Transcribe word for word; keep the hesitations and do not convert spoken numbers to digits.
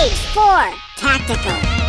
Stage four, Tactical.